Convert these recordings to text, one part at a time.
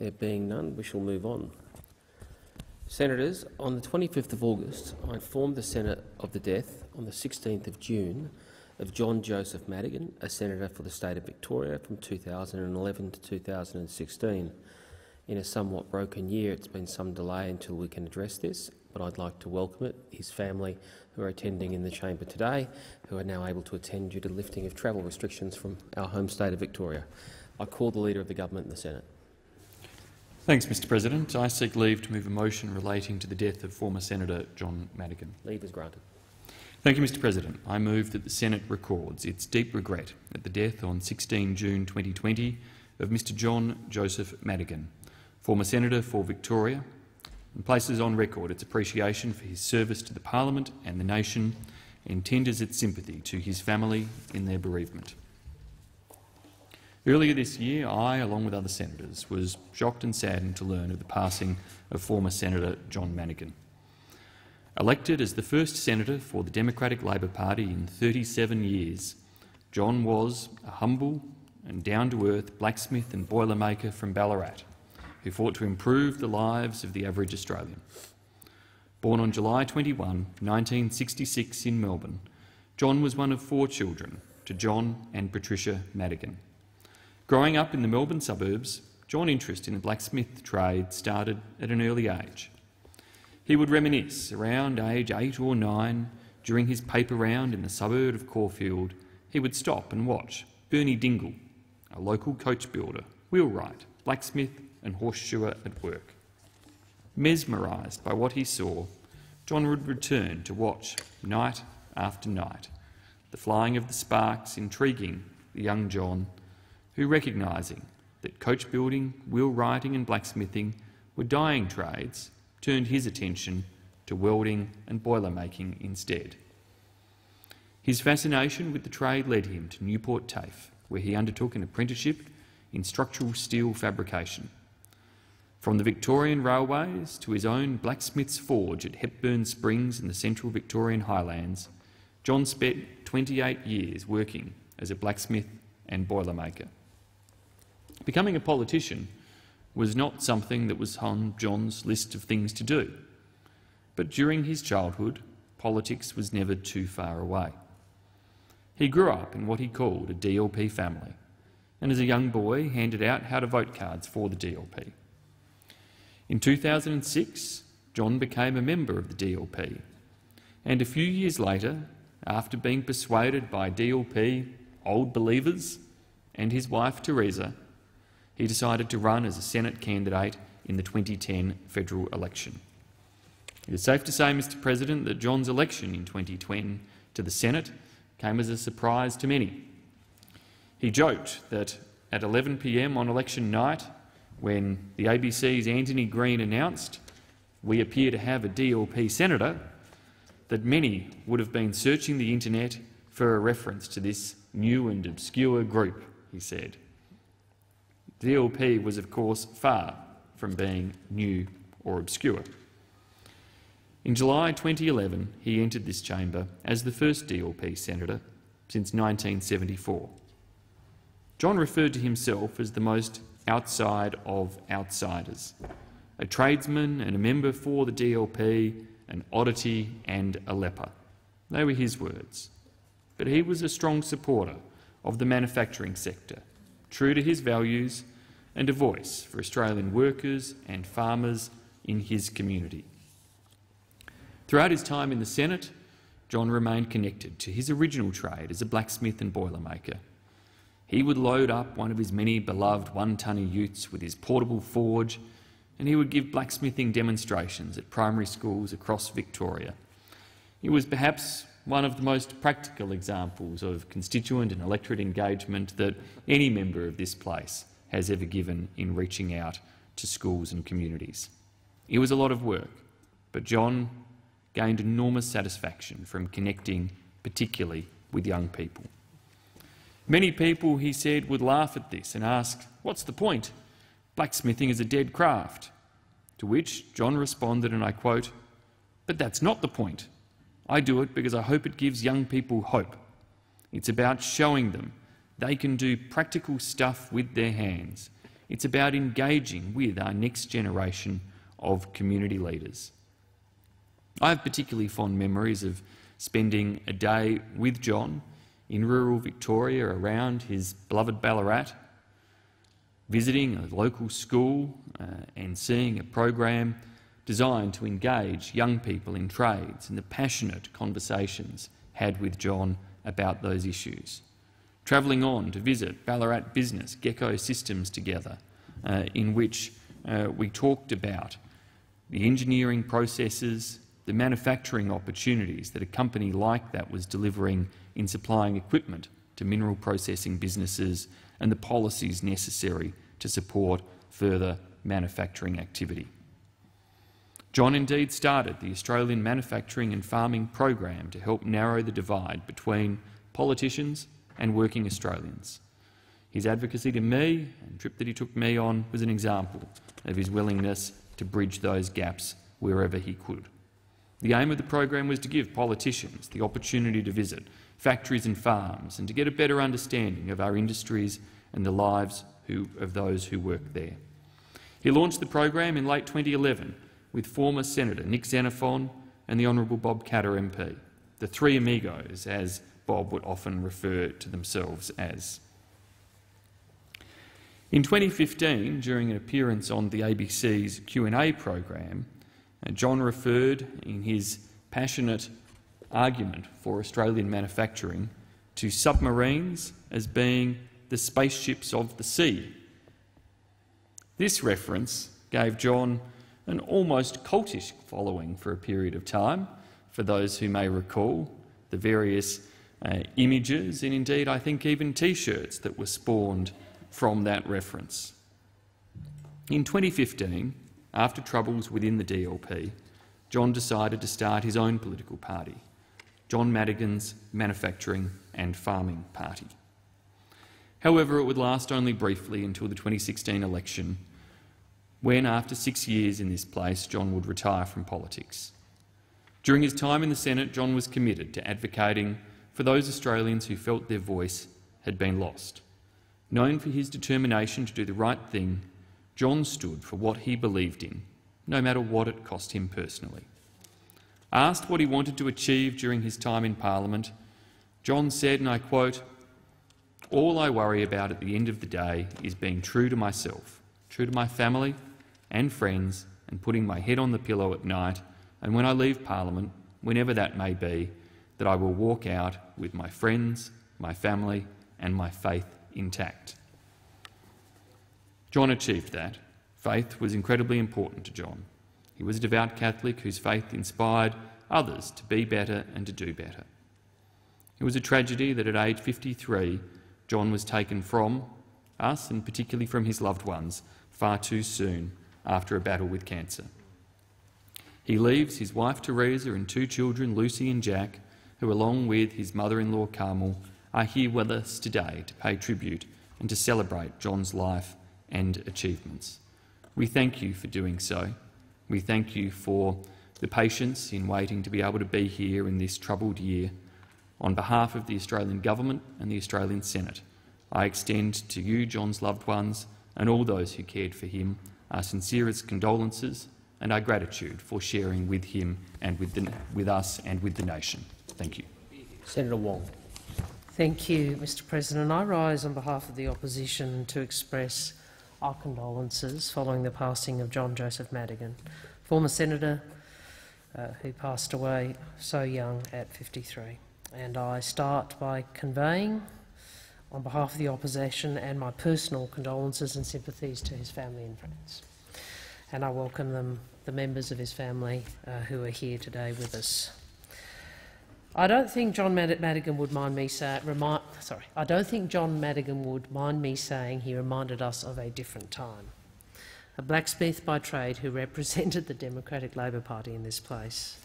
There being none, we shall move on. Senators, on the 25th of August, I informed the Senate of the death on the 16th of June of John Joseph Madigan, a senator for the state of Victoria from 2011 to 2016. In a somewhat broken year, it's been some delay until we can address this, but I'd like to welcome it, his family who are attending in the chamber today, who are now able to attend due to lifting of travel restrictions from our home state of Victoria. I call the Leader of the Government and the Senate. Thanks, Mr. President. I seek leave to move a motion relating to the death of former Senator John Madigan. Leave is granted. Thank you, Mr. President. I move that the Senate records its deep regret at the death on 16 June 2020 of Mr. John Joseph Madigan, former Senator for Victoria, and places on record its appreciation for his service to the Parliament and the nation, and tenders its sympathy to his family in their bereavement. Earlier this year, I, along with other senators, was shocked and saddened to learn of the passing of former Senator John Madigan. Elected as the first senator for the Democratic Labor Party in 37 years, John was a humble and down-to-earth blacksmith and boilermaker from Ballarat who fought to improve the lives of the average Australian. Born on July 21, 1966 in Melbourne, John was one of four children to John and Patricia Madigan. Growing up in the Melbourne suburbs, John's interest in the blacksmith trade started at an early age. He would reminisce around age 8 or 9 during his paper round in the suburb of Caulfield. He would stop and watch Bernie Dingle, a local coach builder, wheelwright, blacksmith and horseshoer at work. Mesmerised by what he saw, John would return to watch night after night, the flying of the sparks intriguing the young John, who, recognising that coach building, wheelwrighting and blacksmithing were dying trades, turned his attention to welding and boilermaking instead. His fascination with the trade led him to Newport Tafe, where he undertook an apprenticeship in structural steel fabrication. From the Victorian railways to his own blacksmith's forge at Hepburn Springs in the Central Victorian Highlands, John spent 28 years working as a blacksmith and boilermaker. Becoming a politician was not something that was on John's list of things to do, but during his childhood, politics was never too far away. He grew up in what he called a DLP family, and as a young boy handed out how-to-vote cards for the DLP. In 2006, John became a member of the DLP, and a few years later, after being persuaded by DLP old believers and his wife Teresa, he decided to run as a Senate candidate in the 2010 federal election. It is safe to say, Mr. President, that John's election in 2010 to the Senate came as a surprise to many. He joked that at 11 p.m. on election night, when the ABC's Anthony Green announced, "We appear to have a DLP senator," that many would have been searching the internet for a reference to this new and obscure group, he said. The DLP was, of course, far from being new or obscure. In July 2011, he entered this chamber as the first DLP senator since 1974. John referred to himself as the most outside of outsiders, a tradesman and a member for the DLP, an oddity and a leper. They were his words. But he was a strong supporter of the manufacturing sector, true to his values and a voice for Australian workers and farmers in his community. Throughout his time in the Senate, John remained connected to his original trade as a blacksmith and boilermaker. He would load up one of his many beloved one-tonner utes with his portable forge, and he would give blacksmithing demonstrations at primary schools across Victoria. It was perhaps one of the most practical examples of constituent and electorate engagement that any member of this place has ever given in reaching out to schools and communities. It was a lot of work, but John gained enormous satisfaction from connecting, particularly with young people. Many people, he said, would laugh at this and ask, "What's the point? Blacksmithing is a dead craft." To which John responded, and I quote, "But that's not the point. I do it because I hope it gives young people hope. It's about showing them they can do practical stuff with their hands It's about engaging with our next generation of community leaders. I have particularly fond memories of spending a day with John in rural Victoria around his beloved Ballarat, visiting a local school and seeing a program designed to engage young people in trades and the passionate conversations had with John about those issues. Travelling on to visit Ballarat business Gecko Systems together, in which we talked about the engineering processes, the manufacturing opportunities that a company like that was delivering in supplying equipment to mineral processing businesses, and the policies necessary to support further manufacturing activity. John indeed started the Australian Manufacturing and Farming Program to help narrow the divide between politicians and working Australians. His advocacy to me and the trip that he took me on was an example of his willingness to bridge those gaps wherever he could. The aim of the program was to give politicians the opportunity to visit factories and farms and to get a better understanding of our industries and the lives of those who work there. He launched the program in late 2011 with former Senator Nick Xenophon and the Honourable Bob Katter MP, the Three Amigos, as Bob would often refer to themselves as. In 2015, during an appearance on the ABC's Q&A program, John referred in his passionate argument for Australian manufacturing to submarines as being the spaceships of the sea. This reference gave John an almost cultish following for a period of time, for those who may recall the various images and indeed I think even T-shirts that were spawned from that reference. In 2015, after troubles within the DLP, John decided to start his own political party, John Madigan's Manufacturing and Farming Party. However, it would last only briefly until the 2016 election, when, after 6 years in this place, John would retire from politics. During his time in the Senate, John was committed to advocating for those Australians who felt their voice had been lost. Known for his determination to do the right thing, John stood for what he believed in, no matter what it cost him personally. Asked what he wanted to achieve during his time in Parliament, John said, and I quote, "All I worry about at the end of the day is being true to myself, true to my family and friends, and putting my head on the pillow at night, and when I leave Parliament, whenever that may be, that I will walk out with my friends, my family and my faith intact." John achieved that. Faith was incredibly important to John. He was a devout Catholic whose faith inspired others to be better and to do better. It was a tragedy that at age 53, John was taken from us, and particularly from his loved ones, far too soon after a battle with cancer. He leaves his wife Teresa and two children, Lucy and Jack, who along with his mother-in-law Carmel are here with us today to pay tribute and to celebrate John's life and achievements. We thank you for doing so. We thank you for the patience in waiting to be able to be here in this troubled year. On behalf of the Australian Government and the Australian Senate, I extend to you, John's loved ones, and all those who cared for him, our sincerest condolences and our gratitude for sharing with him and with us and with the nation. Thank you. Senator Wong. Thank you, Mr. President. I rise on behalf of the opposition to express our condolences following the passing of John Joseph Madigan, former senator who passed away so young at 53. And I start by conveying, on behalf of the opposition, and my personal condolences and sympathies to his family and friends. And I welcome them, the members of his family who are here today with us. I don't think John Madigan would mind me saying he reminded us of a different time. A blacksmith by trade who represented the Democratic Labor Party in this place,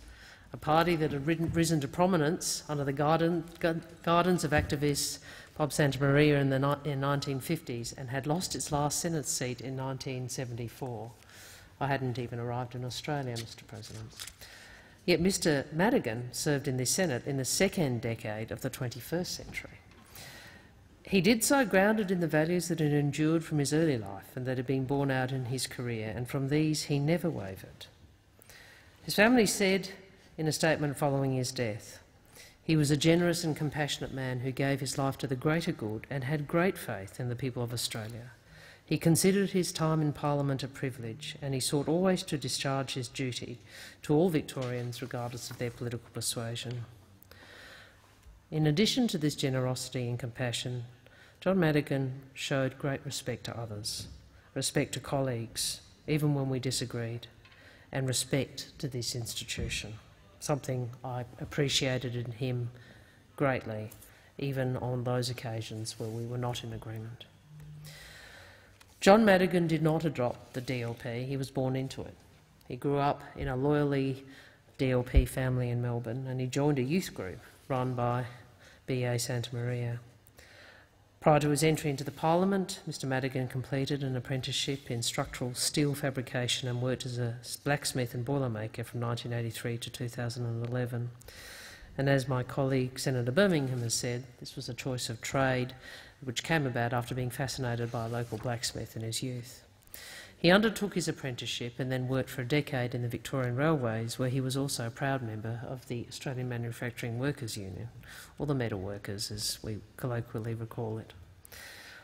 a party that had risen to prominence under the guidance of activists Bob Santamaria in the 1950s and had lost its last Senate seat in 1974. I hadn't even arrived in Australia, Mr. President. Yet Mr. Madigan served in the Senate in the second decade of the 21st century. He did so grounded in the values that had endured from his early life and that had been borne out in his career, and from these he never wavered. His family said in a statement following his death, "He was a generous and compassionate man who gave his life to the greater good and had great faith in the people of Australia. He considered his time in Parliament a privilege, and he sought always to discharge his duty to all Victorians regardless of their political persuasion." In addition to this generosity and compassion, John Madigan showed great respect to others, respect to colleagues, even when we disagreed, and respect to this institution, something I appreciated in him greatly, even on those occasions where we were not in agreement. John Madigan did not adopt the DLP. He was born into it. He grew up in a loyally DLP family in Melbourne, and he joined a youth group run by B.A. Santamaria. Prior to his entry into the Parliament, Mr Madigan completed an apprenticeship in structural steel fabrication and worked as a blacksmith and boilermaker from 1983 to 2011. And as my colleague Senator Birmingham has said, this was a choice of trade which came about after being fascinated by a local blacksmith in his youth. He undertook his apprenticeship and then worked for a decade in the Victorian Railways, where he was also a proud member of the Australian Manufacturing Workers Union, or the Metal Workers as we colloquially recall it.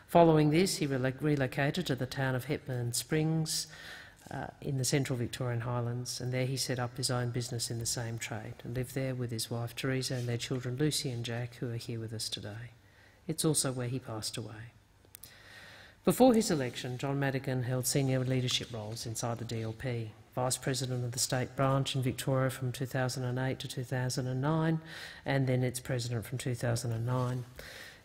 Following this, he relocated to the town of Hepburn Springs in the Central Victorian Highlands, and there he set up his own business in the same trade and lived there with his wife Teresa and their children Lucy and Jack, who are here with us today. It's also where he passed away. Before his election, John Madigan held senior leadership roles inside the DLP, Vice President of the State Branch in Victoria from 2008 to 2009, and then its President from 2009.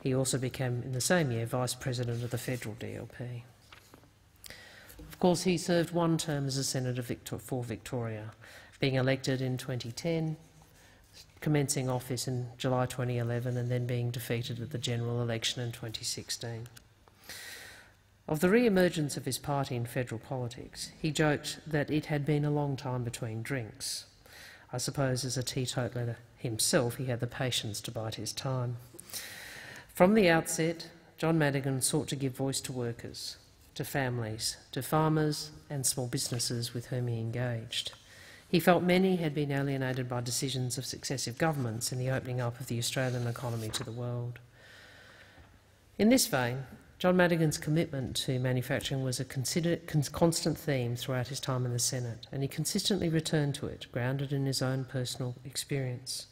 He also became, in the same year, Vice President of the Federal DLP. Of course, he served one term as a Senator for Victoria, being elected in 2010, commencing office in July 2011 and then being defeated at the general election in 2016. Of the re-emergence of his party in federal politics, he joked that it had been a long time between drinks. I suppose as a teetotaller himself, he had the patience to bide his time. From the outset, John Madigan sought to give voice to workers, to families, to farmers and small businesses with whom he engaged. He felt many had been alienated by decisions of successive governments in the opening up of the Australian economy to the world. In this vein, John Madigan's commitment to manufacturing was a constant theme throughout his time in the Senate, and he consistently returned to it, grounded in his own personal experience.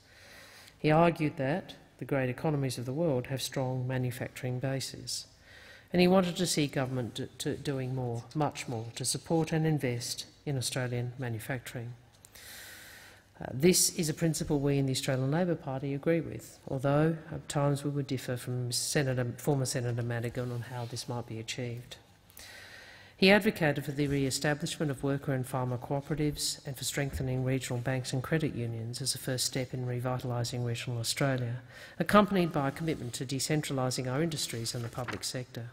He argued that the great economies of the world have strong manufacturing bases, and he wanted to see government doing more, much more, to support and invest in Australian manufacturing. This is a principle we in the Australian Labor Party agree with, although at times we would differ from former Senator Madigan on how this might be achieved. He advocated for the re-establishment of worker and farmer cooperatives and for strengthening regional banks and credit unions as a first step in revitalising regional Australia, accompanied by a commitment to decentralising our industries and the public sector.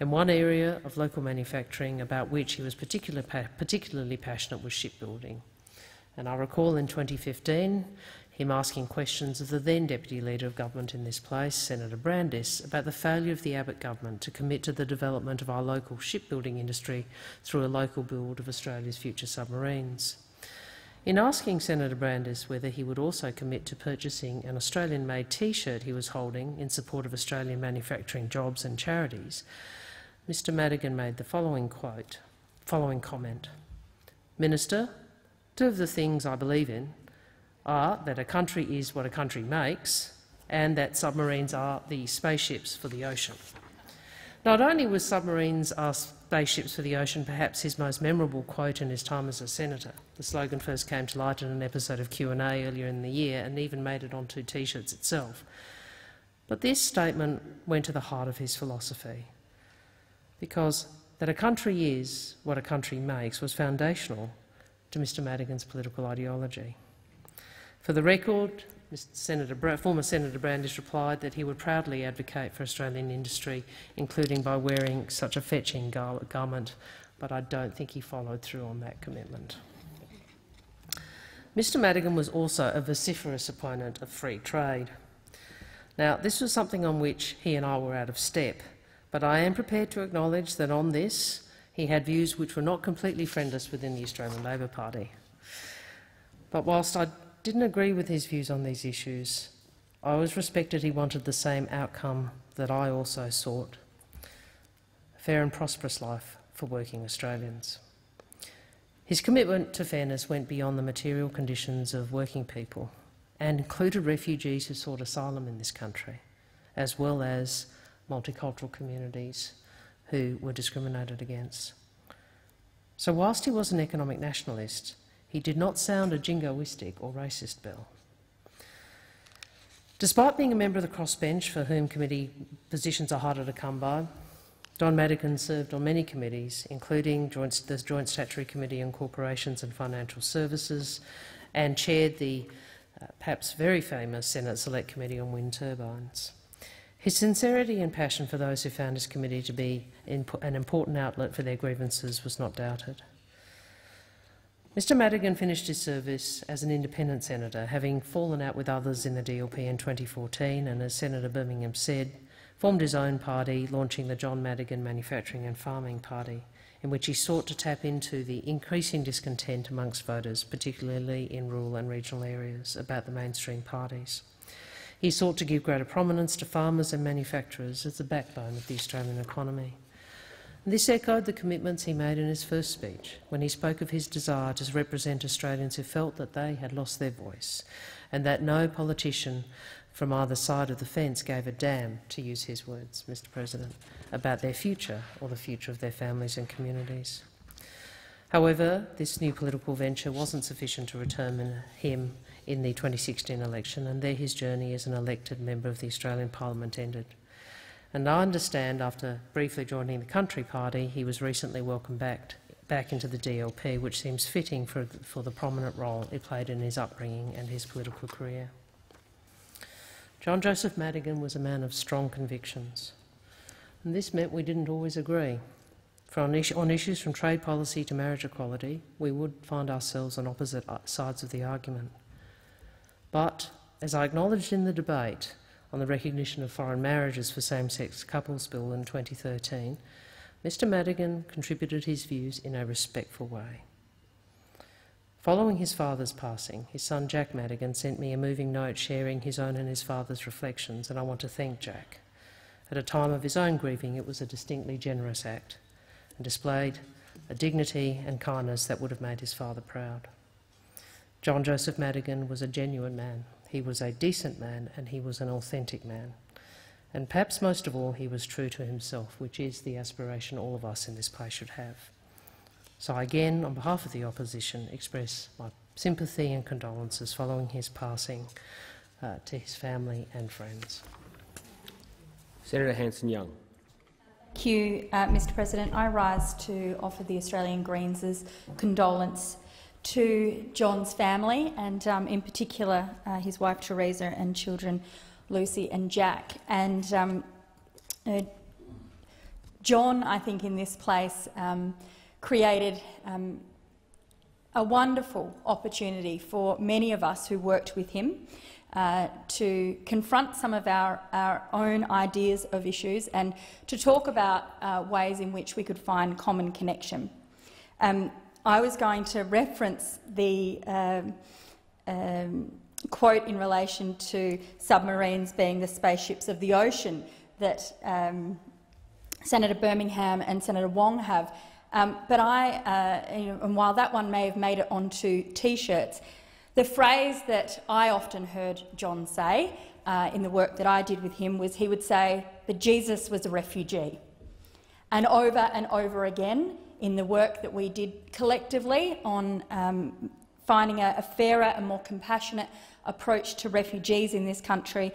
And one area of local manufacturing about which he was particularly passionate was shipbuilding. And I recall in 2015 him asking questions of the then Deputy Leader of Government in this place, Senator Brandis, about the failure of the Abbott government to commit to the development of our local shipbuilding industry through a local build of Australia's future submarines. In asking Senator Brandis whether he would also commit to purchasing an Australian-made T-shirt he was holding in support of Australian manufacturing jobs and charities, Mr Madigan made the following comment. "Minister, two of the things I believe in are that a country is what a country makes and that submarines are the spaceships for the ocean." Not only was submarines are spaceships for the ocean perhaps his most memorable quote in his time as a senator. The slogan first came to light in an episode of Q&A earlier in the year and even made it onto T-shirts itself. But this statement went to the heart of his philosophy, because that a country is what a country makes was foundational to Mr Madigan's political ideology. For the record, former Senator Brandis replied that he would proudly advocate for Australian industry, including by wearing such a fetching garment, but I don't think he followed through on that commitment. Mr Madigan was also a vociferous opponent of free trade. Now, this was something on which he and I were out of step, but I am prepared to acknowledge that on this he had views which were not completely friendless within the Australian Labor Party. But whilst I didn't agree with his views on these issues, I always respected he wanted the same outcome that I also sought: a fair and prosperous life for working Australians. His commitment to fairness went beyond the material conditions of working people and included refugees who sought asylum in this country, as well as multicultural communities who were discriminated against. So whilst he was an economic nationalist, he did not sound a jingoistic or racist bell. Despite being a member of the crossbench, for whom committee positions are harder to come by, Don Madigan served on many committees, including the Joint Statutory Committee on Corporations and Financial Services, and chaired the perhaps very famous Senate Select Committee on Wind Turbines. His sincerity and passion for those who found his committee to be an important outlet for their grievances was not doubted. Mr Madigan finished his service as an independent senator, having fallen out with others in the DLP in 2014 and, as Senator Birmingham said, formed his own party, launching the John Madigan Manufacturing and Farming Party, in which he sought to tap into the increasing discontent amongst voters, particularly in rural and regional areas, about the mainstream parties. He sought to give greater prominence to farmers and manufacturers as the backbone of the Australian economy. This echoed the commitments he made in his first speech, when he spoke of his desire to represent Australians who felt that they had lost their voice and that no politician from either side of the fence gave a damn, to use his words, Mr President, about their future or the future of their families and communities. However, this new political venture wasn't sufficient to return him in the 2016 election, and there his journey as an elected member of the Australian Parliament ended. And I understand, after briefly joining the Country Party, he was recently welcomed back into the DLP, which seems fitting for the prominent role it played in his upbringing and his political career. John Joseph Madigan was a man of strong convictions, and this meant we didn't always agree. For on issues from trade policy to marriage equality, we would find ourselves on opposite sides of the argument. But, as I acknowledged in the debate on the recognition of foreign marriages for same-sex couples bill in 2013, Mr Madigan contributed his views in a respectful way. Following his father's passing, his son Jack Madigan sent me a moving note sharing his own and his father's reflections, and I want to thank Jack. At a time of his own grieving, it was a distinctly generous act and displayed a dignity and kindness that would have made his father proud. John Joseph Madigan was a genuine man. He was a decent man, and he was an authentic man. And perhaps most of all, he was true to himself, which is the aspiration all of us in this place should have. So again, on behalf of the opposition, express my sympathy and condolences following his passing to his family and friends. Senator Hanson-Young. Thank you, Mr President. I rise to offer the Australian Greens' condolence to John's family and, in particular, his wife Teresa and children Lucy and Jack. And John, I think, in this place created a wonderful opportunity for many of us who worked with him to confront some of our own ideas of issues and to talk about ways in which we could find common connection. I was going to reference the quote in relation to submarines being the spaceships of the ocean that Senator Birmingham and Senator Wong have, but and while that one may have made it onto T-shirts, the phrase that I often heard John say in the work that I did with him was he would say that Jesus was a refugee, and over again. In the work that we did collectively on finding a fairer and more compassionate approach to refugees in this country,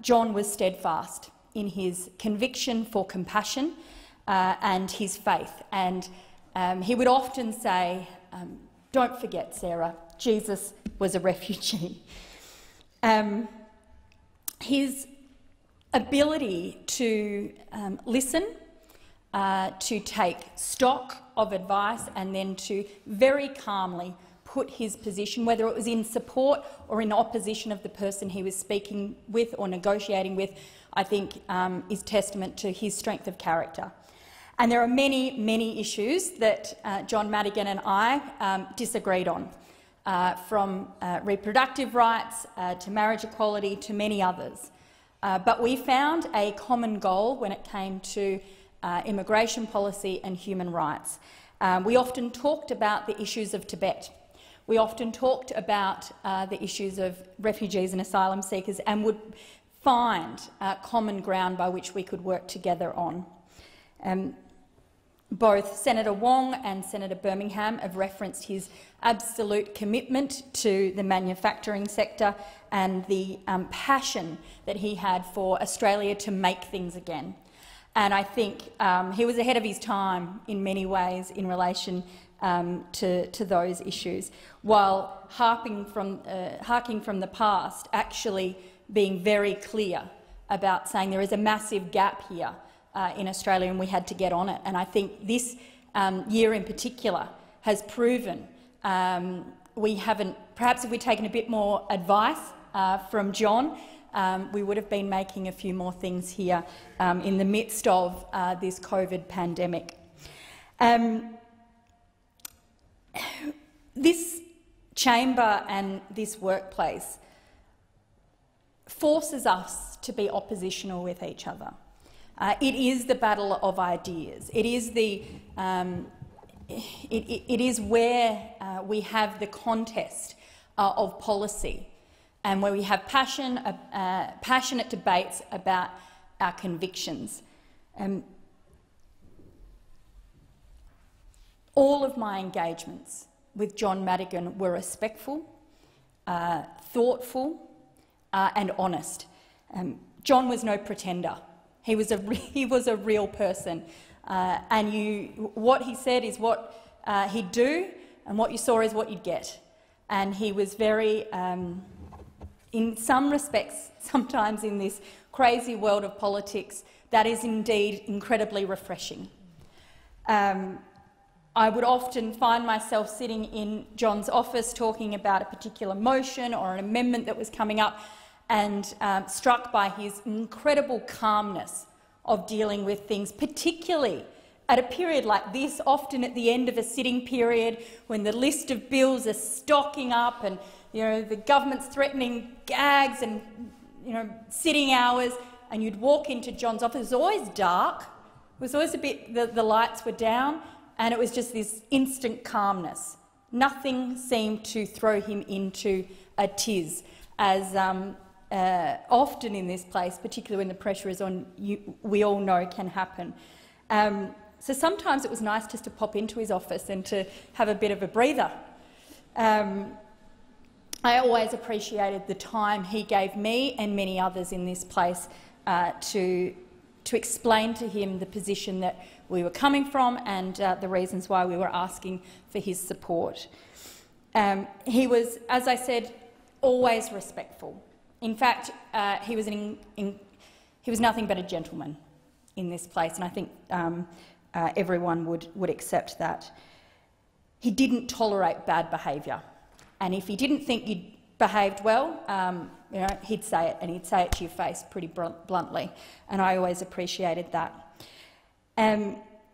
John was steadfast in his conviction for compassion and his faith. And he would often say, "Don't forget, Sarah, Jesus was a refugee." His ability to listen, to take stock of advice and then to very calmly put his position, whether it was in support or in opposition of the person he was speaking with or negotiating with, I think is testament to his strength of character. And there are many, many issues that John Madigan and I disagreed on, from reproductive rights to marriage equality to many others. But we found a common goal when it came to immigration policy and human rights. We often talked about the issues of Tibet. We often talked about the issues of refugees and asylum seekers and would find common ground by which we could work together on. Both Senator Wong and Senator Birmingham have referenced his absolute commitment to the manufacturing sector and the passion that he had for Australia to make things again. And I think he was ahead of his time in many ways in relation to those issues, while harking from the past, actually being very clear about saying there is a massive gap here in Australia and we had to get on it. And I think this year in particular has proven we haven't. Perhaps if we'd taken a bit more advice from John, we would have been making a few more things here in the midst of this COVID pandemic. This chamber and this workplace forces us to be oppositional with each other. It is the battle of ideas. It is the it is where we have the contest of policy, and where we have passionate debates about our convictions. All of my engagements with John Madigan were respectful, thoughtful and honest. John was no pretender. He was a real person, and what he said is what he'd do, and what you saw is what you'd get. And he was very, in some respects, sometimes in this crazy world of politics, that is indeed incredibly refreshing. I would often find myself sitting in John's office talking about a particular motion or an amendment that was coming up and struck by his incredible calmness of dealing with things, particularly at a period like this, often at the end of a sitting period when the list of bills are stocking up and the government's threatening gags and sitting hours, and you'd walk into John's office. It was always dark. It was always a bit, the lights were down, and it was just this instant calmness. Nothing seemed to throw him into a tiz, as often in this place, particularly when the pressure is on, we all know can happen. So sometimes it was nice just to pop into his office and to have a bit of a breather. I always appreciated the time he gave me and many others in this place to explain to him the position that we were coming from and the reasons why we were asking for his support. He was, as I said, always respectful. In fact, he was nothing but a gentleman in this place, and I think everyone would accept that. He didn't tolerate bad behaviour, and if he didn't think you'd behaved well, he'd say it, and he'd say it to your face pretty bluntly, and I always appreciated that.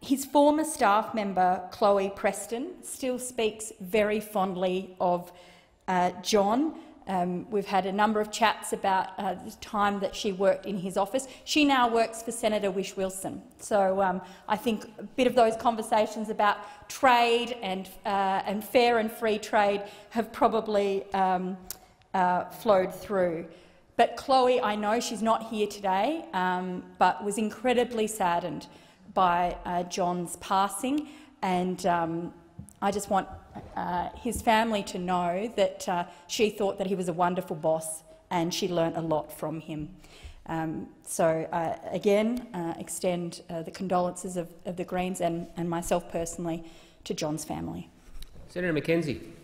His former staff member, Chloe Preston, still speaks very fondly of John. We've had a number of chats about the time that she worked in his office. She now works for Senator Wish Wilson, so I think a bit of those conversations about trade and fair and free trade have probably flowed through. But Chloe, I know she's not here today, but was incredibly saddened by John's passing, and I just want his family to know that she thought that he was a wonderful boss and she learnt a lot from him. So again, extend the condolences of the Greens and myself personally to John's family. Senator McKenzie. Thank you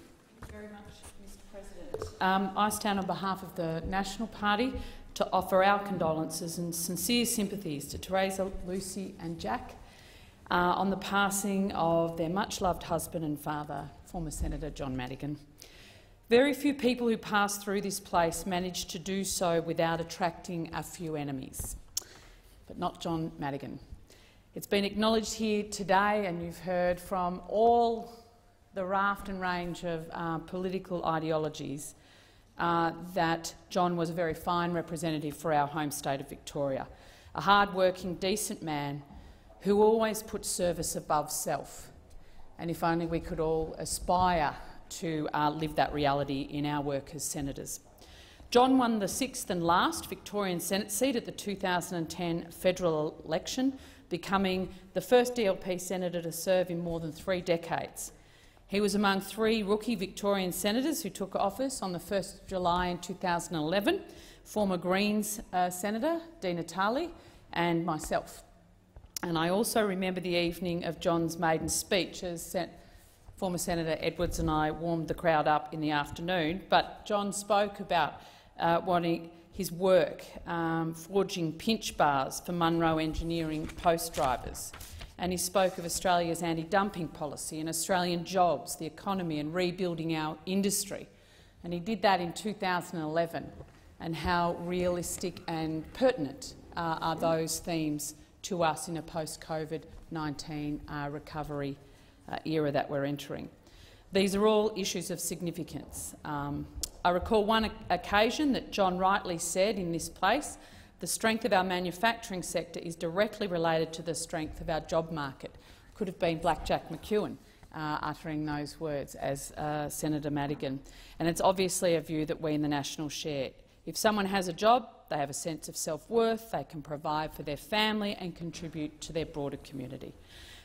very much, Mr. President. I stand on behalf of the National Party to offer our condolences and sincere sympathies to Teresa, Lucy and Jack on the passing of their much-loved husband and father, former Senator John Madigan. Very few people who pass through this place manage to do so without attracting a few enemies, but not John Madigan. It's been acknowledged here today, and you've heard from all the raft and range of political ideologies that John was a very fine representative for our home state of Victoria, a hard-working, decent man who always put service above self. And if only we could all aspire to live that reality in our work as senators. John won the sixth and last Victorian Senate seat at the 2010 federal election, becoming the first DLP senator to serve in more than 3 decades. He was among 3 rookie Victorian senators who took office on the 1st of July in 2011, former Greens Senator Di Natale and myself. And I also remember the evening of John's maiden speech, as former Senator Edwards and I warmed the crowd up in the afternoon, but John spoke about his work forging pinch bars for Munro Engineering post drivers, and he spoke of Australia's anti-dumping policy and Australian jobs, the economy and rebuilding our industry. And he did that in 2011, and how realistic and pertinent are those themes to us in a post-COVID-19 recovery era that we're entering. These are all issues of significance. I recall one occasion that John rightly said in this place, the strength of our manufacturing sector is directly related to the strength of our job market. Could have been Black Jack McEwen uttering those words as Senator Madigan. And it's obviously a view that we in the National share. If someone has a job, they have a sense of self-worth, they can provide for their family and contribute to their broader community.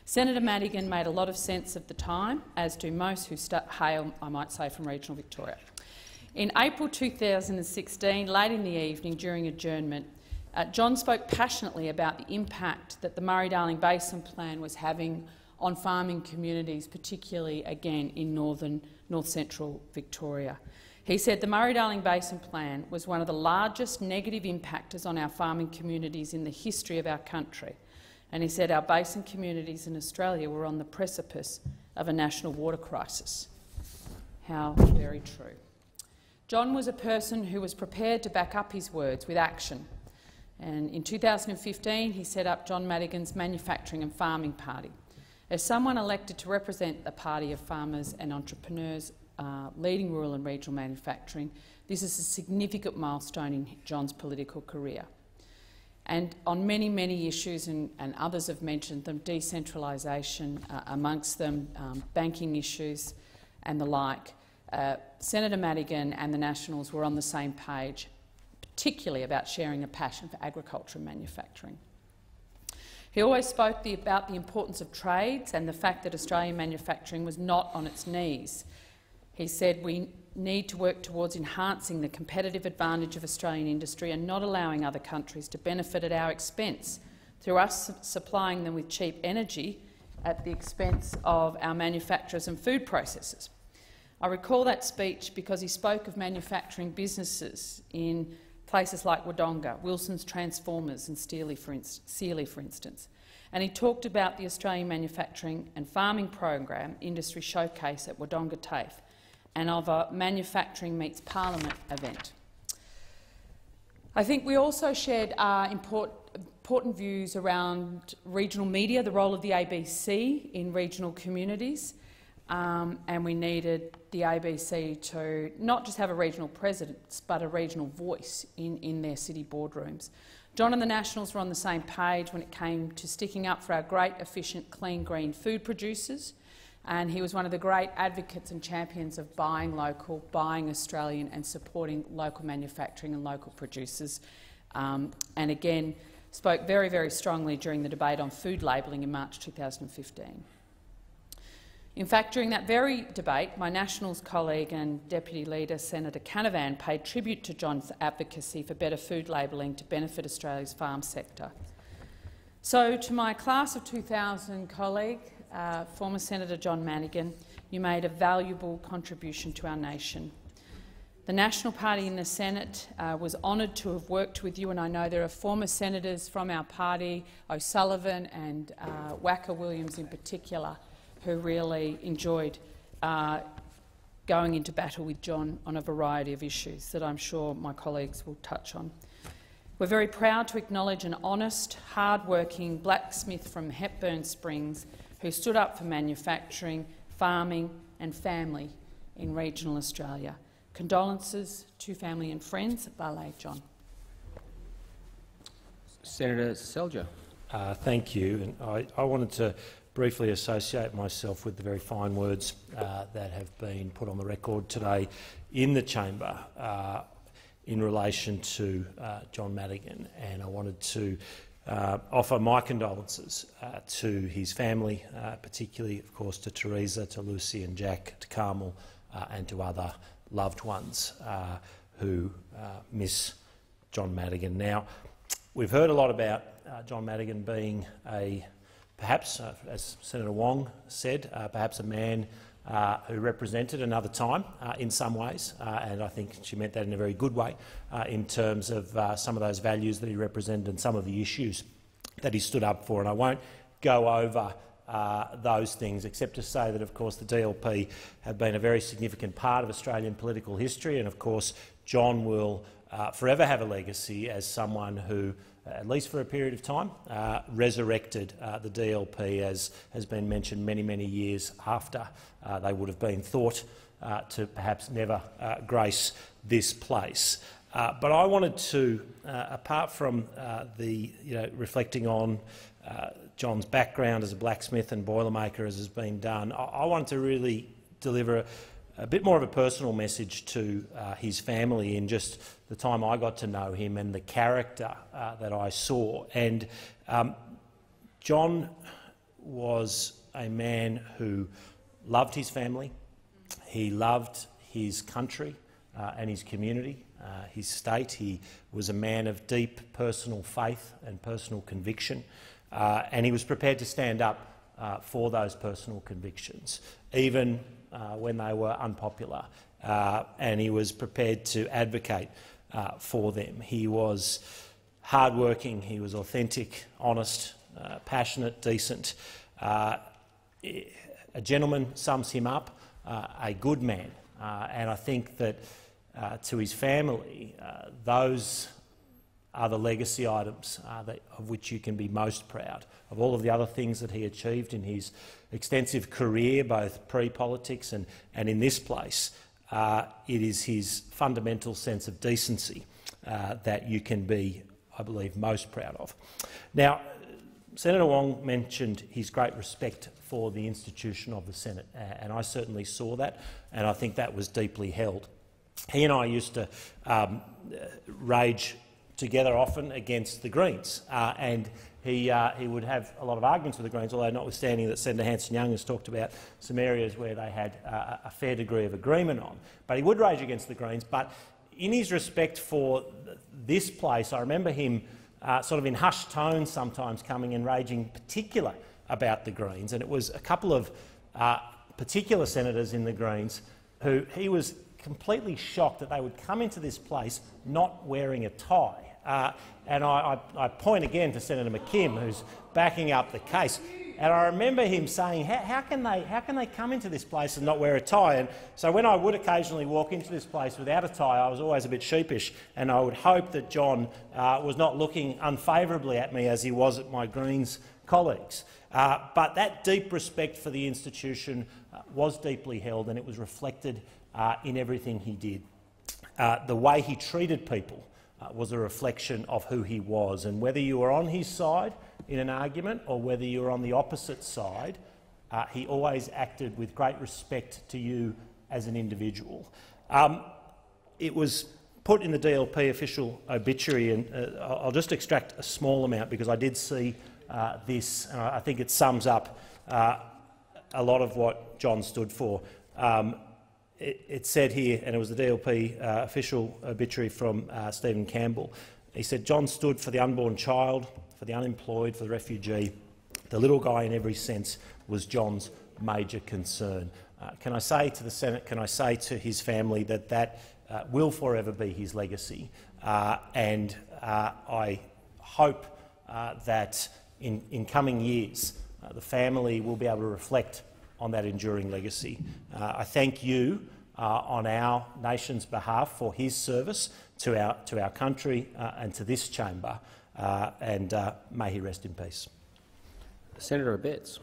Senator Madigan made a lot of sense at the time, as do most who hail, I might say, from regional Victoria. In April 2016, late in the evening during adjournment, John spoke passionately about the impact that the Murray-Darling Basin Plan was having on farming communities, particularly again in north-central Victoria. He said the Murray-Darling Basin Plan was one of the largest negative impactors on our farming communities in the history of our country. And he said our basin communities in Australia were on the precipice of a national water crisis. How very true. John was a person who was prepared to back up his words with action. And in 2015, he set up John Madigan's Manufacturing and Farming Party. As someone elected to represent the party of farmers and entrepreneurs leading rural and regional manufacturing, this is a significant milestone in John's political career. And on many, many issues, and others have mentioned them, decentralisation amongst them, banking issues and the like, Senator Madigan and the Nationals were on the same page, particularly about sharing a passion for agriculture and manufacturing. He always spoke about the importance of trades and the fact that Australian manufacturing was not on its knees. He said we need to work towards enhancing the competitive advantage of Australian industry and not allowing other countries to benefit at our expense through us supplying them with cheap energy at the expense of our manufacturers and food processors. I recall that speech because he spoke of manufacturing businesses in places like Wodonga, Wilson's Transformers and Sealy, for instance. And he talked about the Australian Manufacturing and Farming Program industry showcase at Wodonga TAFE and of a Manufacturing Meets Parliament event. I think we also shared important views around regional media, the role of the ABC in regional communities. And we needed the ABC to not just have a regional presence but a regional voice in their city boardrooms. John and the Nationals were on the same page when it came to sticking up for our great, efficient, clean, green food producers, and he was one of the great advocates and champions of buying local, buying Australian and supporting local manufacturing and local producers, and again spoke very, very strongly during the debate on food labelling in March 2015. In fact, during that very debate, my Nationals colleague and Deputy Leader Senator Canavan paid tribute to John's advocacy for better food labelling to benefit Australia's farm sector. So to my class of 2000 colleague, former Senator John Madigan, you made a valuable contribution to our nation. The National Party in the Senate was honoured to have worked with you, and I know there are former senators from our party, O'Sullivan and Wacker Williams in particular, who really enjoyed going into battle with John on a variety of issues that I'm sure my colleagues will touch on. We're very proud to acknowledge an honest, hard-working blacksmith from Hepburn Springs who stood up for manufacturing, farming and family in regional Australia. Condolences to family and friends. Valet John. Senator Selja. Thank you. And I wanted to briefly associate myself with the very fine words that have been put on the record today in the chamber in relation to John Madigan, and I wanted to offer my condolences to his family, particularly, of course, to Teresa, to Lucy and Jack, to Carmel, and to other loved ones who miss John Madigan. Now, we've heard a lot about John Madigan being a, perhaps, as Senator Wong said, perhaps a man who represented another time in some ways, and I think she meant that in a very good way in terms of some of those values that he represented and some of the issues that he stood up for. And I won't go over those things, except to say that, of course, the DLP have been a very significant part of Australian political history, and, of course, John will forever have a legacy as someone who, at least for a period of time, resurrected the DLP, as has been mentioned many, many years after they would have been thought to perhaps never grace this place. But I wanted to, apart from reflecting on John's background as a blacksmith and boilermaker, as has been done, I wanted to really deliver a bit more of a personal message to his family in just the time I got to know him and the character that I saw. And John was a man who loved his family, he loved his country and his community, his state. He was a man of deep personal faith and personal conviction. And he was prepared to stand up for those personal convictions, even when they were unpopular, and he was prepared to advocate for them. He was hardworking, he was authentic, honest, passionate, decent. A gentleman sums him up, a good man, and I think that to his family, those are the legacy items of which you can be most proud, of all of the other things that he achieved in his extensive career, both pre-politics and in this place. It is his fundamental sense of decency that you can be, I believe, most proud of. Now, Senator Wong mentioned his great respect for the institution of the Senate, and I certainly saw that, and I think that was deeply held. He and I used to rage together often against the Greens, and he would have a lot of arguments with the Greens, although notwithstanding that Senator Hanson-Young has talked about some areas where they had a fair degree of agreement on. But he would rage against the Greens, but in his respect for this place, I remember him sort of in hushed tones sometimes coming and raging particular about the Greens, and it was a couple of particular senators in the Greens who he was completely shocked that they would come into this place not wearing a tie. And I point again to Senator McKim, who's backing up the case. And I remember him saying, how can they come into this place and not wear a tie? And so when I would occasionally walk into this place without a tie, I was always a bit sheepish, and I would hope that John was not looking unfavourably at me as he was at my Greens colleagues. But that deep respect for the institution was deeply held, and it was reflected in everything he did. The way he treated people was a reflection of who he was, and whether you were on his side in an argument or whether you were on the opposite side, he always acted with great respect to you as an individual. It was put in the DLP official obituary, and I'll just extract a small amount because I did see this, and I think it sums up a lot of what John stood for. It said here, and it was the DLP official obituary from Stephen Campbell. He said, John stood for the unborn child, for the unemployed, for the refugee. The little guy in every sense was John's major concern. Can I say to the Senate, can I say to his family that that will forever be his legacy, and I hope that in coming years the family will be able to reflect on that enduring legacy. I thank you on our nation's behalf for his service to our country and to this chamber, and may he rest in peace. Senator Abetz.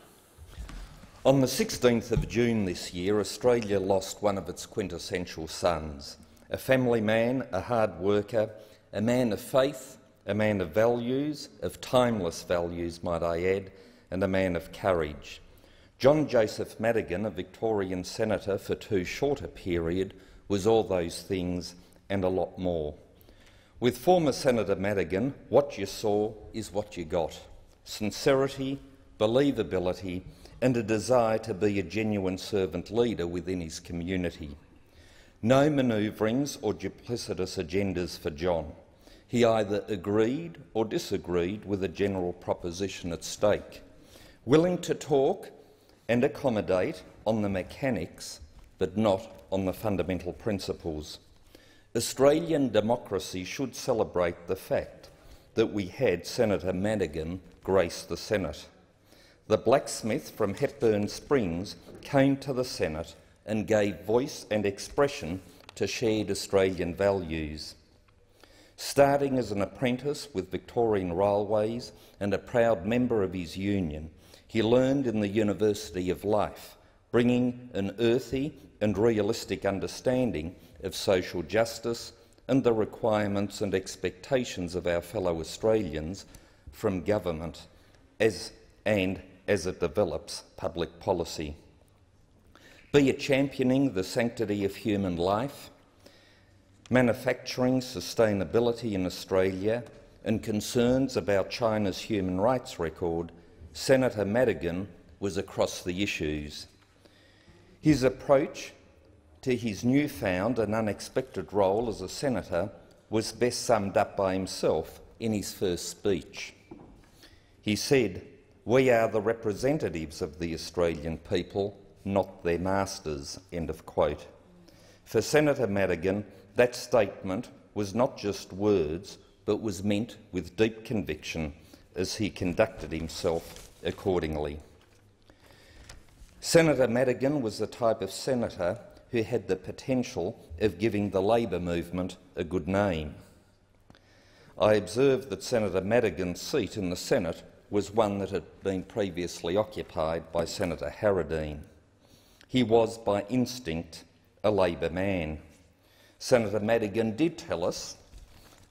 On the 16th of June this year, Australia lost one of its quintessential sons, a family man, a hard worker, a man of faith, a man of values, of timeless values, might I add, and a man of courage. John Joseph Madigan, a Victorian senator for too short a period, was all those things and a lot more. With former Senator Madigan, what you saw is what you got: sincerity, believability, and a desire to be a genuine servant leader within his community. No manoeuvrings or duplicitous agendas for John. He either agreed or disagreed with a general proposition at stake, willing to talk and accommodate on the mechanics but not on the fundamental principles. Australian democracy should celebrate the fact that we had Senator Madigan grace the Senate. The blacksmith from Hepburn Springs came to the Senate and gave voice and expression to shared Australian values. Starting as an apprentice with Victorian Railways and a proud member of his union, he learned in the University of Life, bringing an earthy and realistic understanding of social justice and the requirements and expectations of our fellow Australians from government as it develops public policy. Be it championing the sanctity of human life, manufacturing sustainability in Australia, and concerns about China's human rights record, Senator Madigan was across the issues. His approach to his newfound and unexpected role as a senator was best summed up by himself in his first speech. He said, "We are the representatives of the Australian people, not their masters." End of quote. For Senator Madigan, that statement was not just words, but was meant with deep conviction as he conducted himself accordingly. Senator Madigan was the type of senator who had the potential of giving the Labor movement a good name. I observed that Senator Madigan's seat in the Senate was one that had been previously occupied by Senator Harradine. He was, by instinct, a Labor man. Senator Madigan did tell us,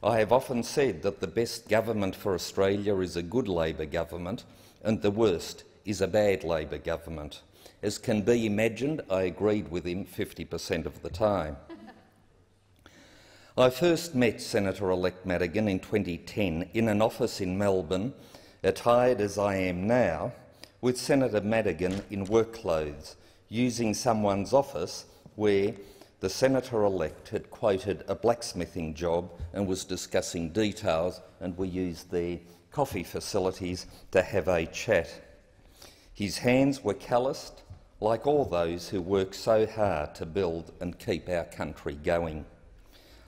"I have often said that the best government for Australia is a good Labor government, and the worst is a bad Labor government." As can be imagined, I agreed with him 50% of the time. I first met Senator-elect Madigan in 2010 in an office in Melbourne, attired as I am now, with Senator Madigan in work clothes, using someone's office where the Senator-elect had quoted a blacksmithing job and was discussing details, and we used their coffee facilities to have a chat. His hands were calloused, like all those who work so hard to build and keep our country going.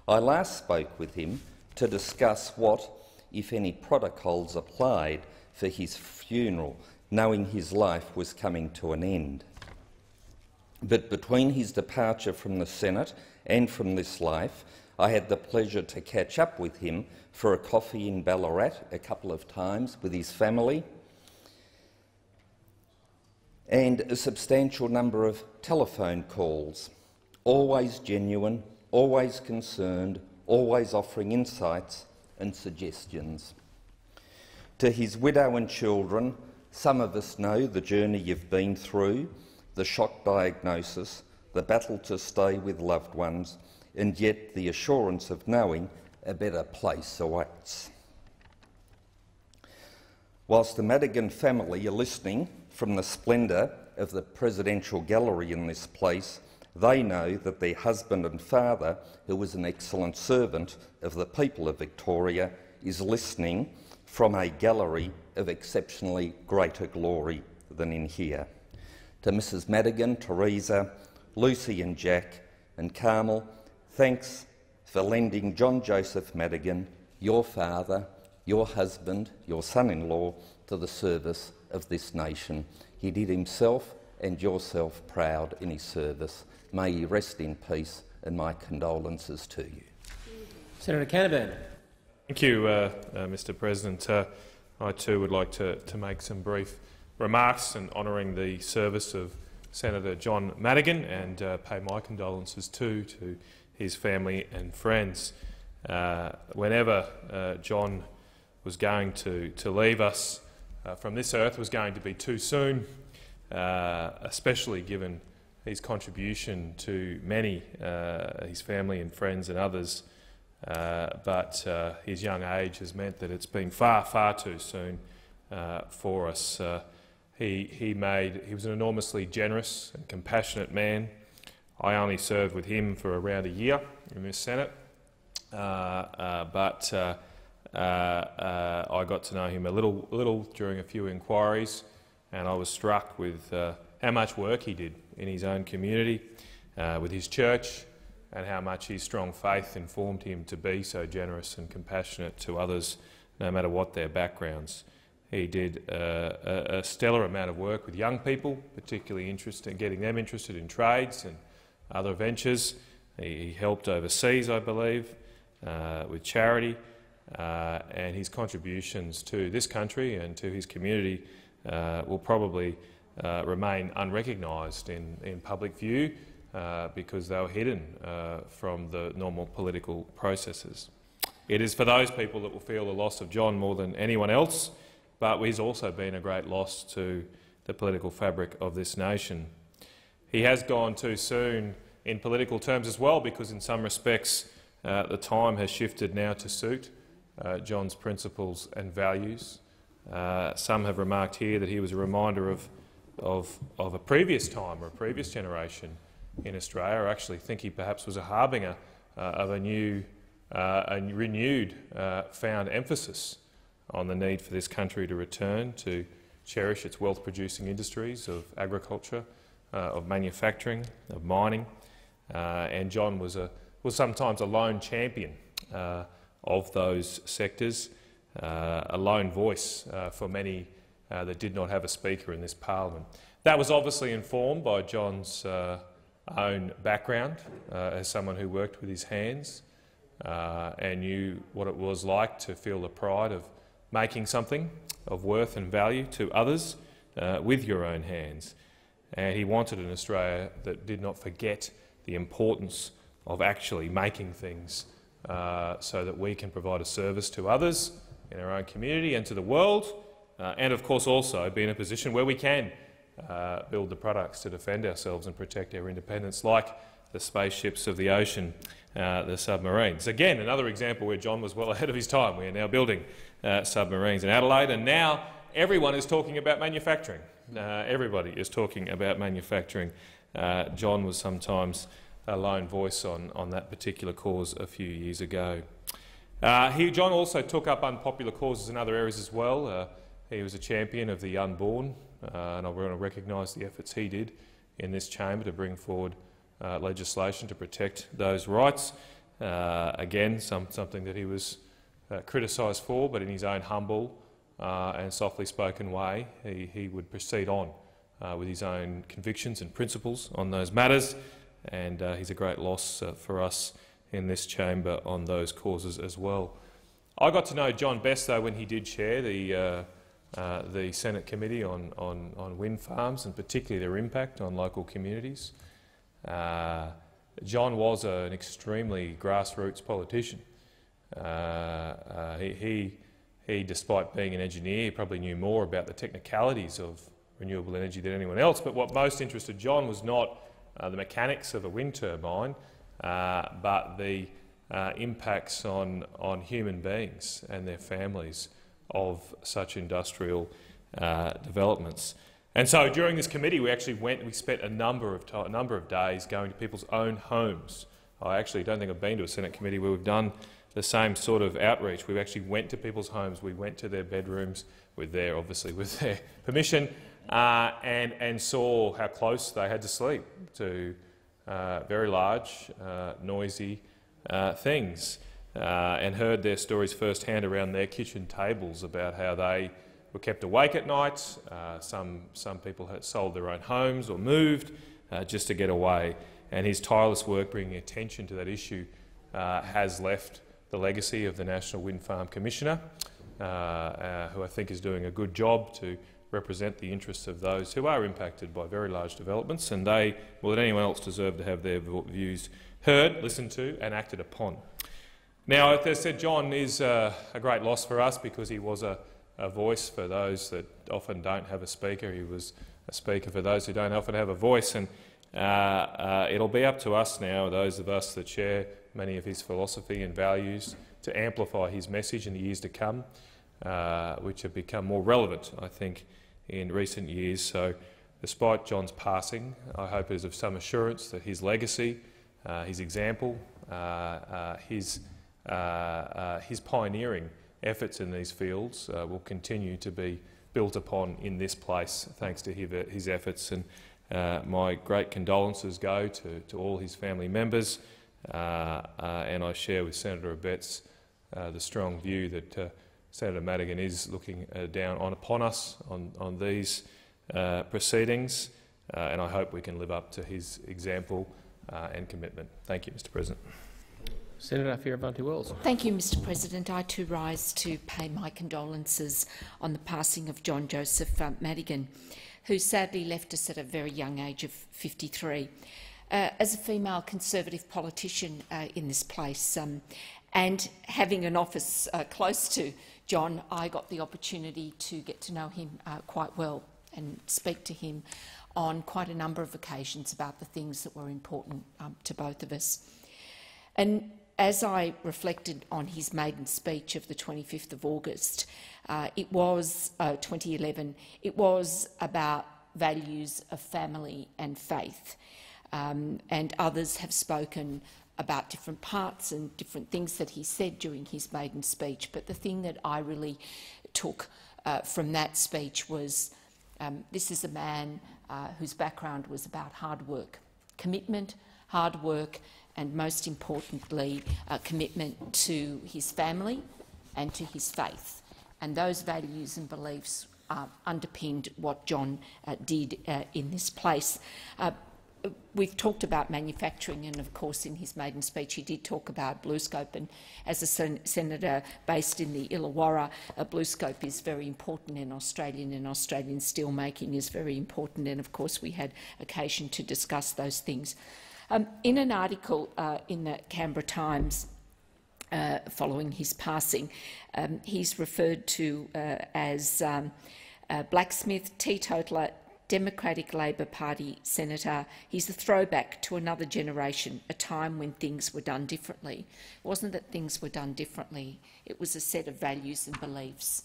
I last spoke with him to discuss what, if any, protocols applied for his funeral, knowing his life was coming to an end. But between his departure from the Senate and from this life, I had the pleasure to catch up with him for a coffee in Ballarat a couple of times with his family, and a substantial number of telephone calls, always genuine, always concerned, always offering insights and suggestions. To his widow and children, some of us know the journey you've been through, the shock diagnosis, the battle to stay with loved ones, and yet the assurance of knowing a better place awaits. Whilst the Madigan family are listening from the splendour of the presidential gallery in this place, they know that their husband and father, who was an excellent servant of the people of Victoria, is listening from a gallery of exceptionally greater glory than in here. To Mrs Madigan, Teresa, Lucy and Jack and Carmel, Thanks for lending John Joseph Madigan, your father, your husband, your son-in-law, to the service of this nation. He did himself and yourself proud in his service. May he rest in peace, and my condolences to you. Senator Canavan. Thank you, Mr. President. I too would like to make some brief remarks in honouring the service of Senator John Madigan and pay my condolences too to his family and friends. Whenever John was going to leave us from this earth was going to be too soon, especially given his contribution to many, his family and friends and others, but his young age has meant that it's been far, far too soon for us. He was an enormously generous and compassionate man. I only served with him for around a year in this Senate, but I got to know him a little during a few inquiries, and I was struck with how much work he did in his own community, with his church, and how much his strong faith informed him to be so generous and compassionate to others, no matter what their backgrounds. He did a stellar amount of work with young people, particularly interested in getting them interested in trades and other ventures. He helped overseas, I believe, with charity, and his contributions to this country and to his community will probably remain unrecognised in public view because they were hidden from the normal political processes. It is for those people that will feel the loss of John more than anyone else, but he's also been a great loss to the political fabric of this nation. He has gone too soon in political terms as well, because in some respects the time has shifted now to suit John's principles and values. Some have remarked here that he was a reminder of a previous time or a previous generation in Australia. I actually think he perhaps was a harbinger of a new, and renewed, found emphasis on the need for this country to return to cherish its wealth-producing industries of agriculture, of manufacturing, of mining. And John was sometimes a lone champion of those sectors, a lone voice for many that did not have a speaker in this parliament. That was obviously informed by John's own background as someone who worked with his hands and knew what it was like to feel the pride of making something of worth and value to others with your own hands. And he wanted an Australia that did not forget the importance of actually making things so that we can provide a service to others in our own community and to the world, and of course also be in a position where we can build the products to defend ourselves and protect our independence, like the spaceships of the ocean, the submarines. Again, another example where John was well ahead of his time. We are now building submarines in Adelaide, and now everyone is talking about manufacturing. Everybody is talking about manufacturing. John was sometimes a lone voice on that particular cause a few years ago. John also took up unpopular causes in other areas as well. He was a champion of the unborn, and I want to recognise the efforts he did in this chamber to bring forward legislation to protect those rights. Again, something that he was criticised for, but in his own humble and softly spoken way, he would proceed on with his own convictions and principles on those matters, and he's a great loss for us in this chamber on those causes as well. I got to know John best, though, when he did chair the Senate Committee on wind farms and particularly their impact on local communities. John was an extremely grassroots politician. He, despite being an engineer, probably knew more about the technicalities of renewable energy than anyone else, but what most interested John was not the mechanics of a wind turbine, but the impacts on human beings and their families of such industrial developments. And so during this committee we actually went, we spent a number of days going to people's own homes. I actually don't think I've been to a Senate committee where we've done the same sort of outreach. We actually went to people's homes, we went to their bedrooms, obviously with their permission, and saw how close they had to sleep to very large, noisy things, and heard their stories firsthand around their kitchen tables about how they were kept awake at night. Some people had sold their own homes or moved just to get away. And his tireless work bringing attention to that issue has left the legacy of the National Wind Farm Commissioner, who I think is doing a good job to represent the interests of those who are impacted by very large developments, and they more than anyone else deserve to have their views heard, listened to and acted upon. Now, as I said, John is a great loss for us because he was a voice for those that often don't have a speaker. He was a speaker for those who don't often have a voice, and it'll be up to us now, those of us that share many of his philosophy and values, to amplify his message in the years to come, which have become more relevant, I think, in recent years. So, despite John's passing, I hope it is of some assurance that his legacy, his example, his pioneering efforts in these fields will continue to be built upon in this place, thanks to his efforts. And my great condolences go to all his family members, and I share with Senator Abetz the strong view that Senator Madigan is looking down upon us on these proceedings, and I hope we can live up to his example and commitment. Thank you, Mr. President. Senator Fierravanti-Wells. Thank you, Mr. President. I too rise to pay my condolences on the passing of John Joseph Madigan, who sadly left us at a very young age of 53, as a female Conservative politician in this place, and having an office close to John, I got the opportunity to get to know him quite well and speak to him on quite a number of occasions about the things that were important to both of us. And as I reflected on his maiden speech of the 25th of August, 2011, it was about values of family and faith, and others have spoken about different parts and different things that he said during his maiden speech. But the thing that I really took from that speech was this is a man whose background was about hard work, commitment, hard work, and most importantly, a commitment to his family and to his faith. And those values and beliefs underpinned what John did in this place. We've talked about manufacturing, and of course in his maiden speech he did talk about Bluescope, and as a senator based in the Illawarra, Bluescope is very important in Australia, and Australian steelmaking is very important, and of course we had occasion to discuss those things. In an article in the Canberra Times following his passing, he's referred to as a blacksmith, teetotaler, Democratic Labor Party senator. He's a throwback to another generation, a time when things were done differently. It wasn't that things were done differently. It was a set of values and beliefs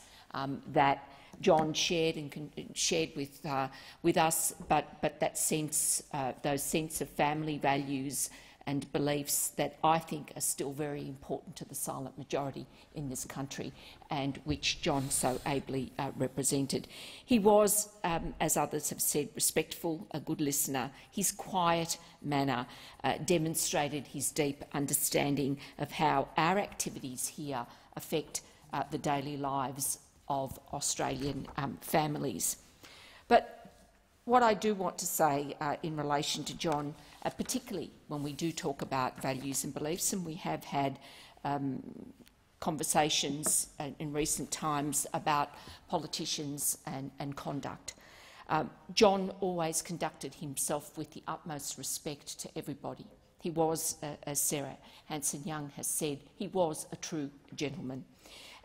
that John shared and shared with us, but that sense, those sense of family values and beliefs that I think are still very important to the silent majority in this country, and which John so ably represented. He was, as others have said, respectful, a good listener. His quiet manner demonstrated his deep understanding of how our activities here affect the daily lives of Australian families. But what I do want to say in relation to John, particularly when we do talk about values and beliefs, and we have had conversations in recent times about politicians and conduct. John always conducted himself with the utmost respect to everybody. He was, as Sarah Hanson-Young has said, he was a true gentleman.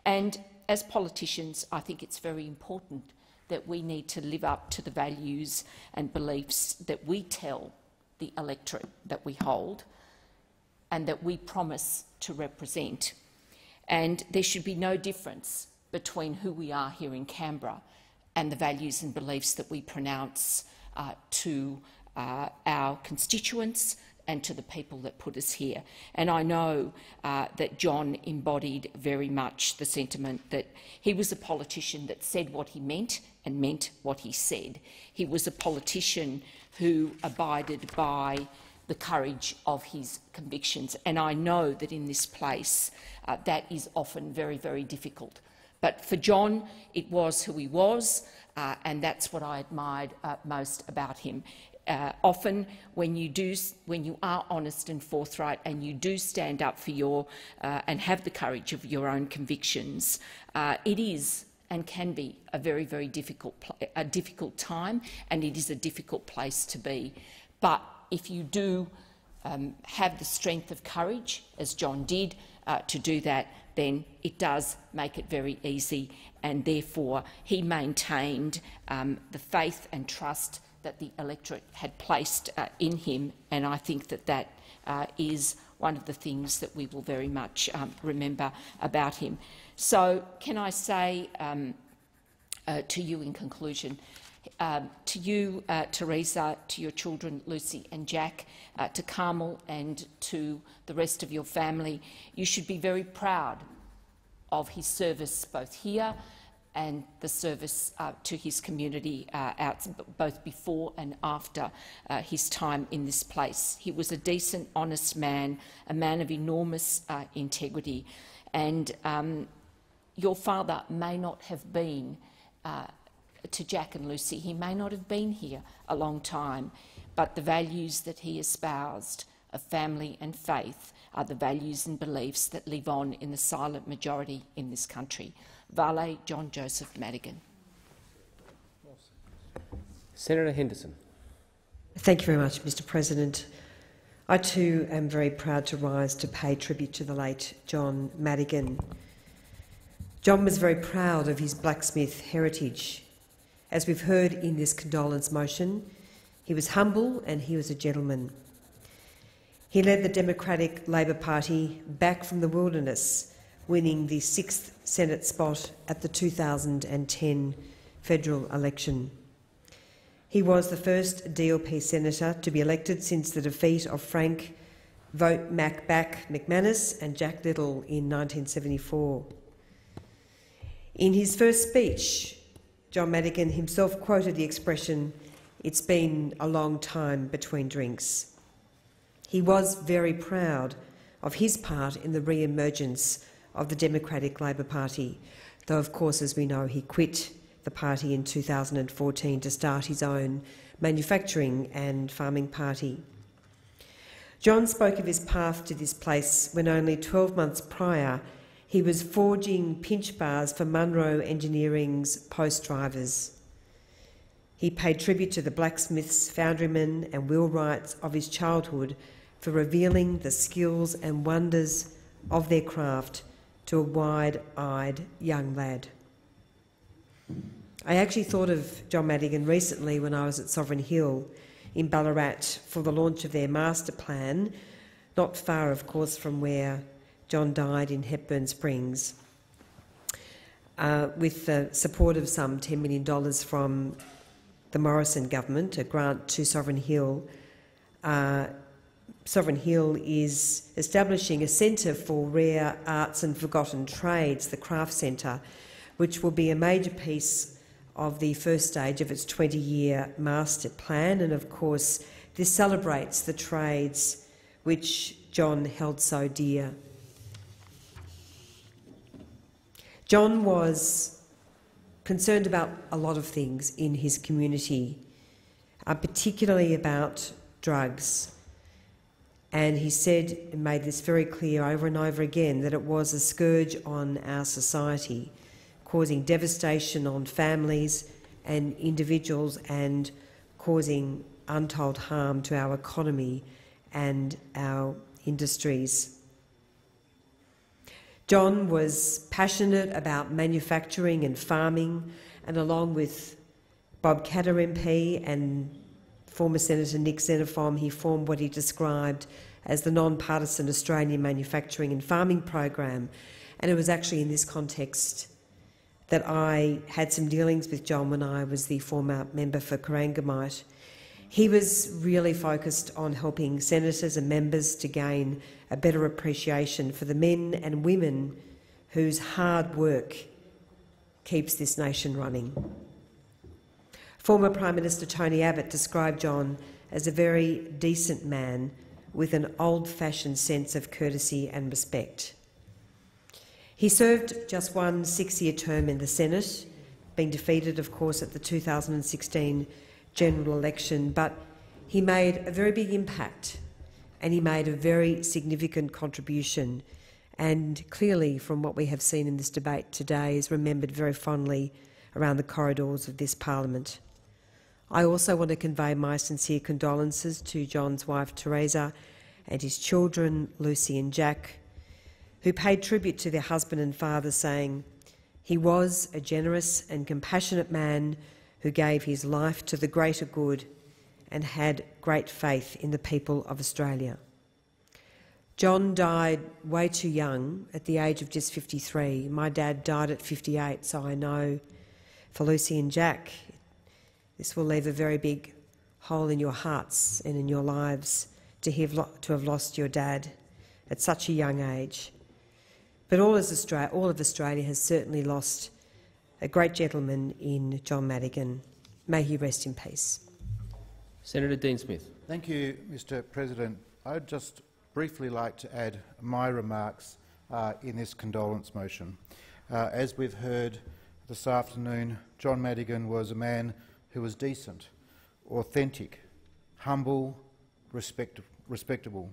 And as politicians, I think it's very important that we need to live up to the values and beliefs that we tell the electorate that we hold and that we promise to represent. And there should be no difference between who we are here in Canberra and the values and beliefs that we pronounce to our constituents and to the people that put us here. And I know that John embodied very much the sentiment that he was a politician that said what he meant and meant what he said. He was a politician who abided by the courage of his convictions. And I know that in this place that is often very, very difficult. But for John, it was who he was, and that's what I admired most about him. Often, when you are honest and forthright, and you do stand up for your and have the courage of your own convictions, it is and can be a very, very difficult time, and it is a difficult place to be. But if you do have the strength of courage, as John did, to do that, then it does make it very easy. And therefore, he maintained the faith and trust that the electorate had placed in him, and I think that that is one of the things that we will very much remember about him. So can I say to you in conclusion, to you, Teresa, to your children, Lucy and Jack, to Carmel and to the rest of your family, you should be very proud of his service both here and the service to his community both before and after his time in this place. He was a decent, honest man, a man of enormous integrity. And your father may not have been, to Jack and Lucy, he may not have been here a long time, but the values that he espoused of family and faith are the values and beliefs that live on in the silent majority in this country. Vale, John Joseph Madigan. Senator Henderson. Thank you very much, Mr. President. I too am very proud to rise to pay tribute to the late John Madigan. John was very proud of his blacksmith heritage. As we've heard in this condolence motion, he was humble and he was a gentleman. He led the Democratic Labor Party back from the wilderness, winning the 6th Senate spot at the 2010 federal election. He was the first DLP senator to be elected since the defeat of Frank Vote Mac Back McManus and Jack Little in 1974. In his first speech, John Madigan himself quoted the expression, "It's been a long time between drinks." He was very proud of his part in the re-emergence of the Democratic Labor Party, though, of course, as we know, he quit the party in 2014 to start his own manufacturing and farming party. John spoke of his path to this place when only 12 months prior he was forging pinch bars for Munro Engineering's post drivers. He paid tribute to the blacksmiths, foundrymen and wheelwrights of his childhood for revealing the skills and wonders of their craft to a wide-eyed young lad. I actually thought of John Madigan recently when I was at Sovereign Hill in Ballarat for the launch of their master plan, not far, of course, from where John died in Hepburn Springs, with the support of some $10 million from the Morrison government, a grant to Sovereign Hill. Sovereign Hill is establishing a centre for rare arts and forgotten trades, the Craft Centre, which will be a major piece of the first stage of its 20-year master plan. And of course, this celebrates the trades which John held so dear. John was concerned about a lot of things in his community, particularly about drugs. And he said and made this very clear over and over again that it was a scourge on our society, causing devastation on families and individuals and causing untold harm to our economy and our industries. John was passionate about manufacturing and farming, and along with Bob Katter MP and former Senator Nick Xenophon, he formed what he described as the non-partisan Australian Manufacturing and Farming Program. And it was actually in this context that I had some dealings with John when I was the former member for Corangamite. He was really focused on helping senators and members to gain a better appreciation for the men and women whose hard work keeps this nation running. Former Prime Minister Tony Abbott described John as a very decent man with an old-fashioned sense of courtesy and respect. He served just one six-year term in the Senate, being defeated, of course, at the 2016 general election, but he made a very big impact and he made a very significant contribution, and clearly, from what we have seen in this debate today, is remembered very fondly around the corridors of this parliament. I also want to convey my sincere condolences to John's wife Teresa and his children Lucy and Jack, who paid tribute to their husband and father, saying, "He was a generous and compassionate man who gave his life to the greater good and had great faith in the people of Australia." John died way too young, at the age of just 53. My dad died at 58, so I know for Lucy and Jack, this will leave a very big hole in your hearts and in your lives to have lost your dad at such a young age. But all of Australia has certainly lost a great gentleman in John Madigan. May he rest in peace. Senator Dean Smith. Thank you, Mr. President. I would just briefly like to add my remarks in this condolence motion. As we've heard this afternoon, John Madigan was a man who was decent, authentic, humble, respectable.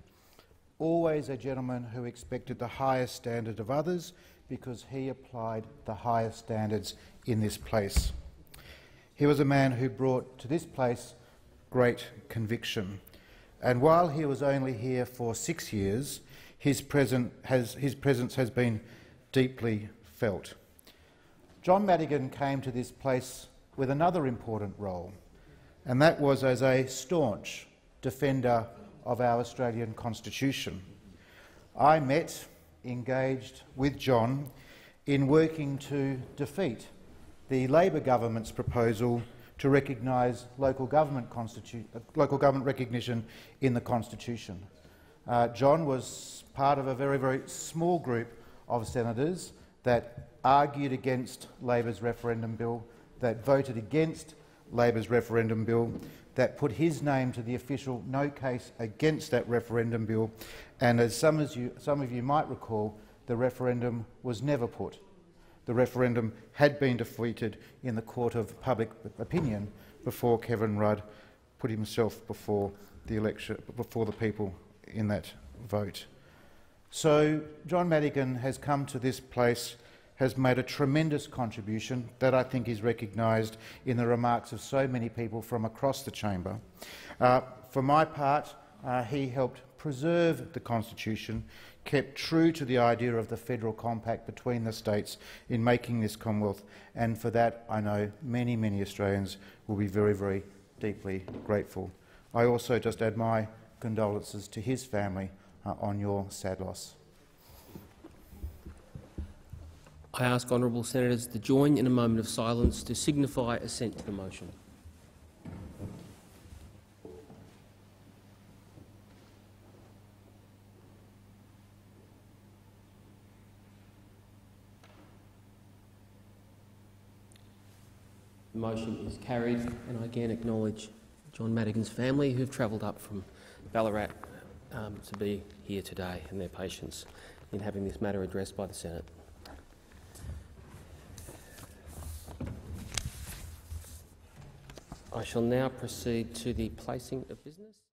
Always a gentleman who expected the highest standard of others, because he applied the highest standards in this place. He was a man who brought to this place great conviction. And while he was only here for 6 years, his presence has been deeply felt. John Madigan came to this place with another important role, and that was as a staunch defender of our Australian Constitution. I met, engaged with John in working to defeat the Labor government's proposal to recognise local government recognition in the Constitution. John was part of a very, very small group of senators that argued against Labor's referendum bill, that voted against Labor's referendum bill, that put his name to the official no case against that referendum bill, and as some of you might recall, the referendum was never put. The referendum had been defeated in the court of public opinion before Kevin Rudd put himself before the people in that vote. So John Madigan has come to this place, has made a tremendous contribution that I think is recognised in the remarks of so many people from across the chamber. For my part, he helped preserve the Constitution, kept true to the idea of the federal compact between the states in making this Commonwealth, and for that I know many, many Australians will be very, very deeply grateful. I also just add my condolences to his family on your sad loss. I ask honourable senators to join in a moment of silence to signify assent to the motion. The motion is carried, and I again acknowledge John Madigan's family who have travelled up from Ballarat to be here today, and their patience in having this matter addressed by the Senate. I shall now proceed to the placing of business.